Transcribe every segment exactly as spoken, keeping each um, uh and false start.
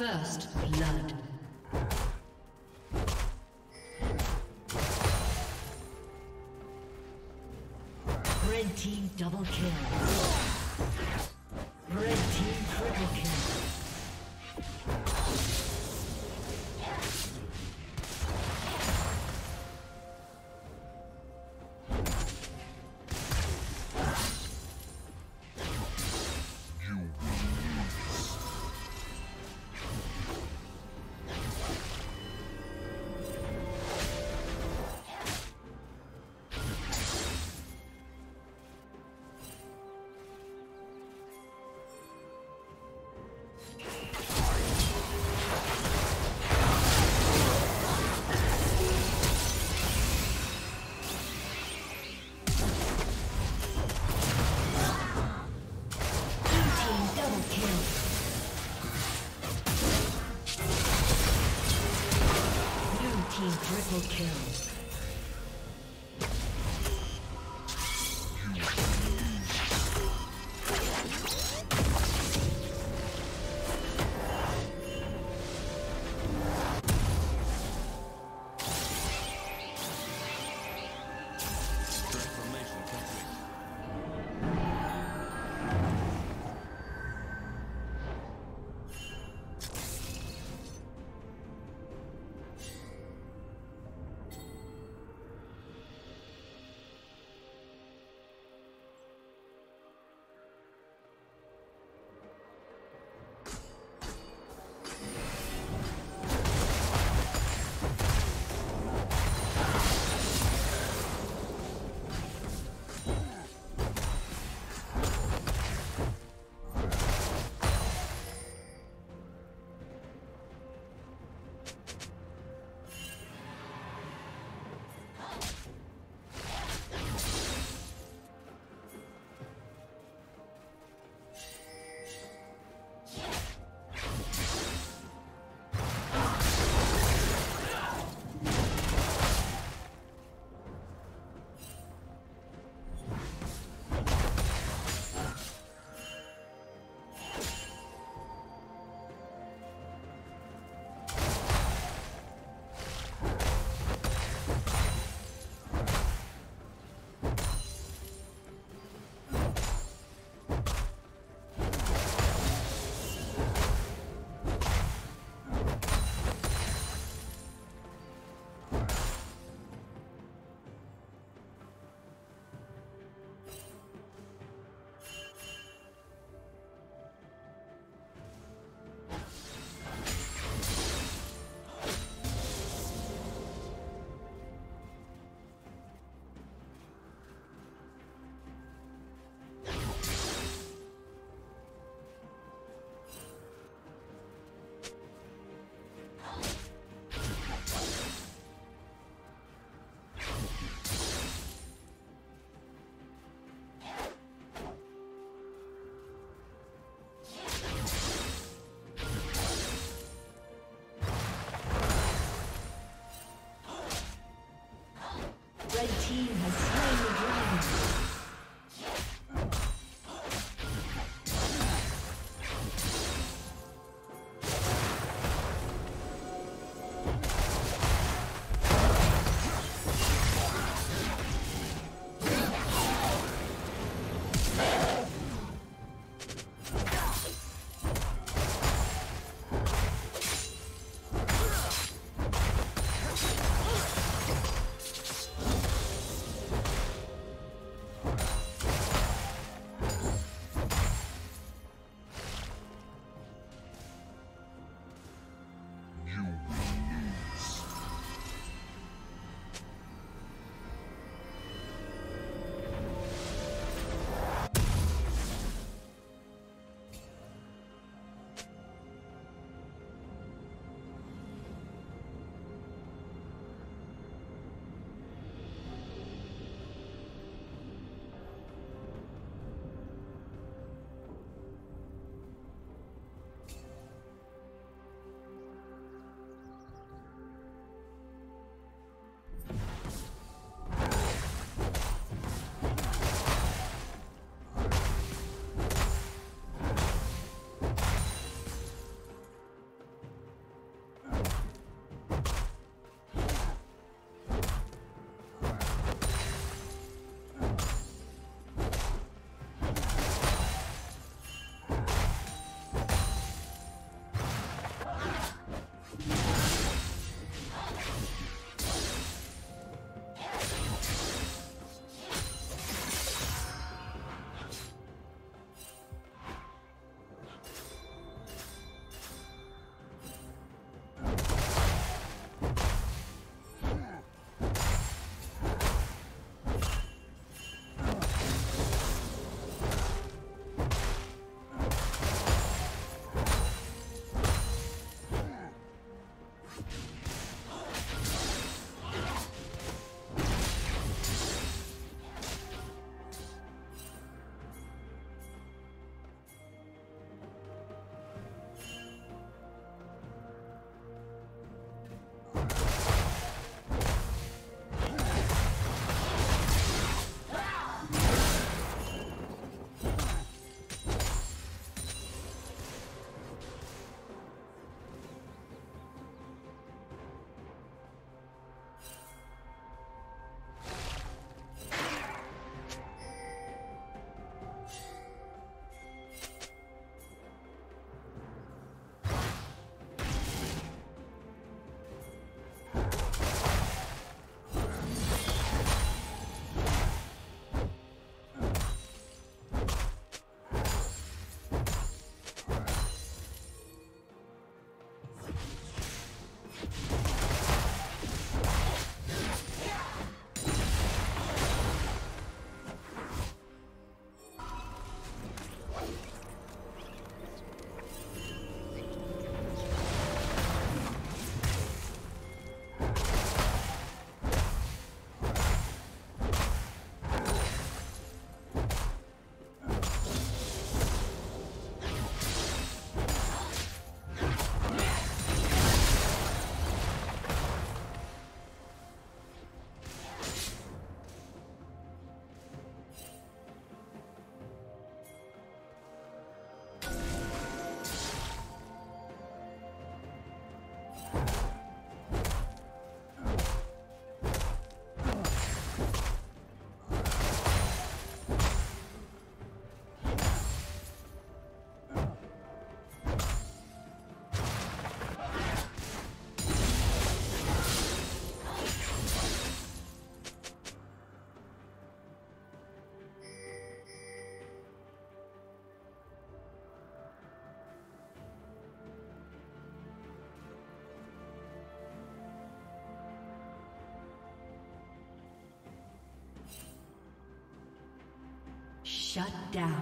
First blood. Red team double kill. Red team triple kill. Triple kill. Shut down.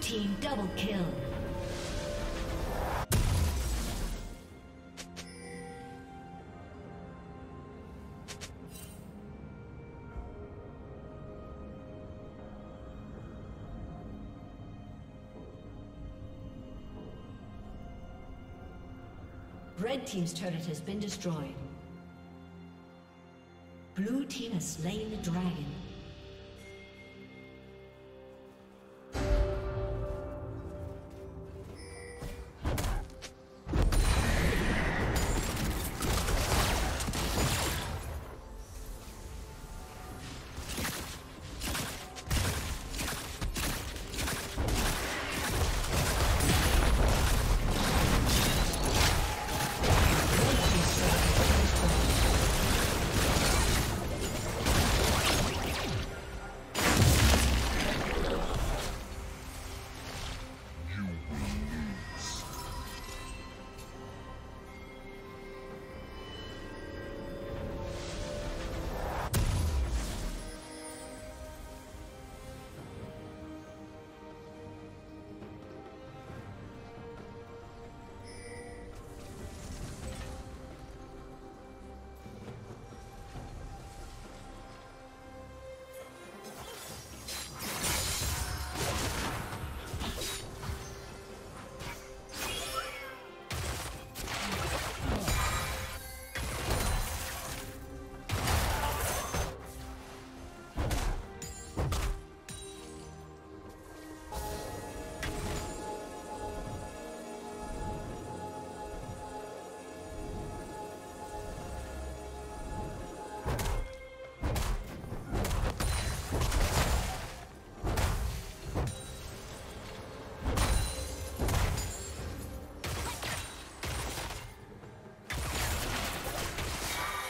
Team double kill. Red team's turret has been destroyed. Blue team has slain the dragon.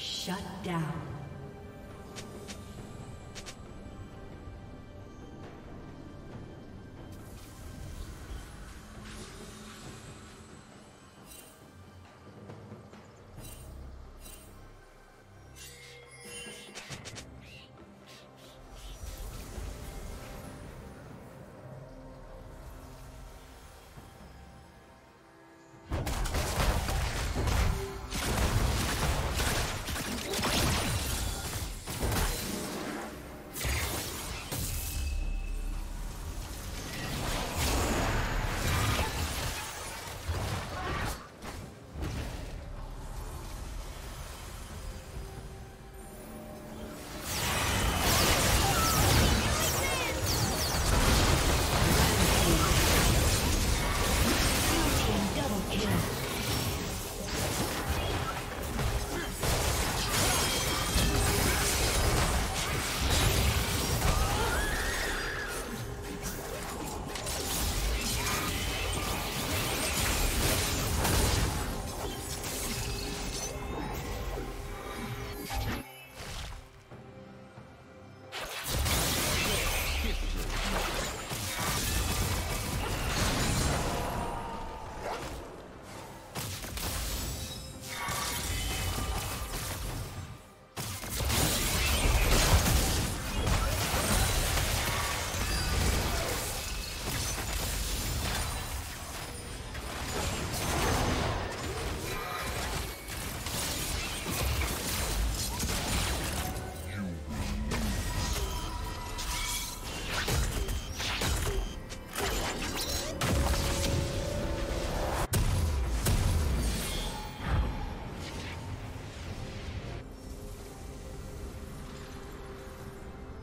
Shut down.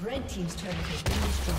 Red team's turret has been destroyed.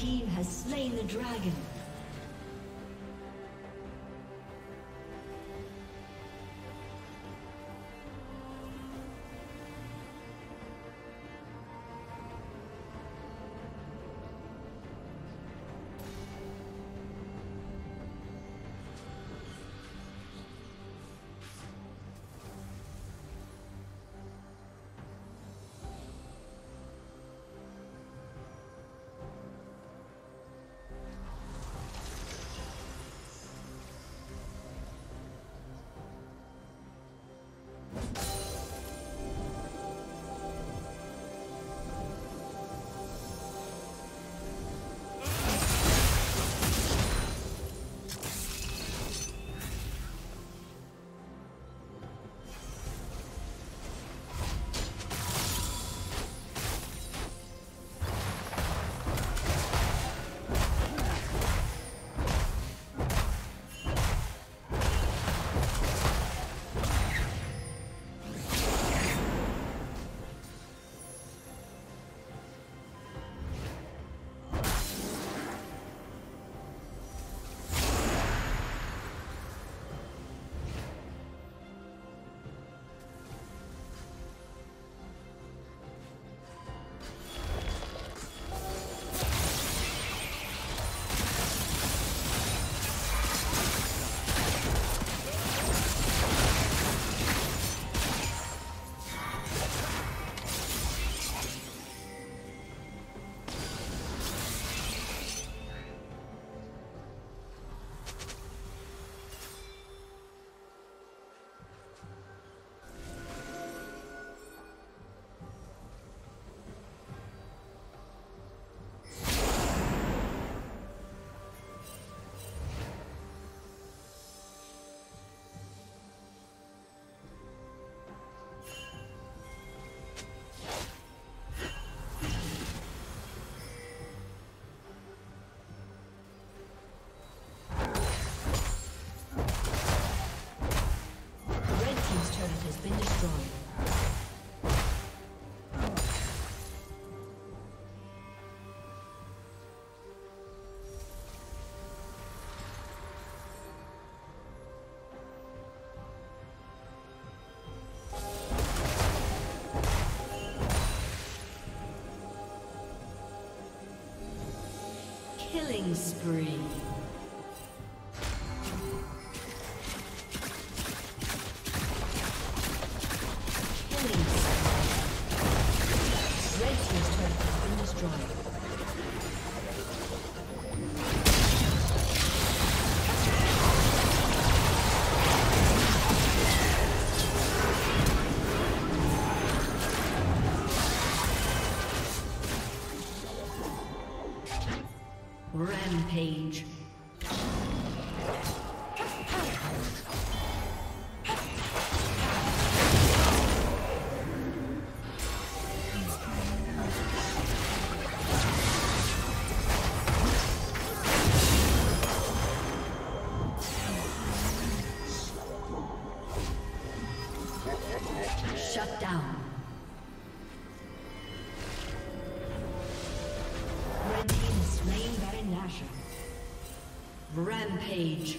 team has slain the dragon. Killing spree. Rampage. Shut down. Rampage.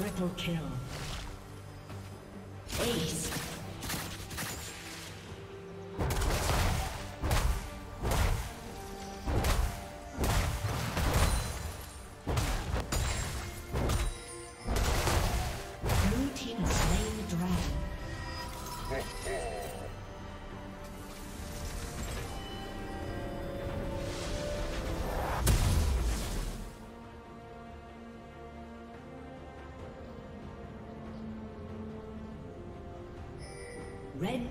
Triple kill. Ace. Red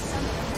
Some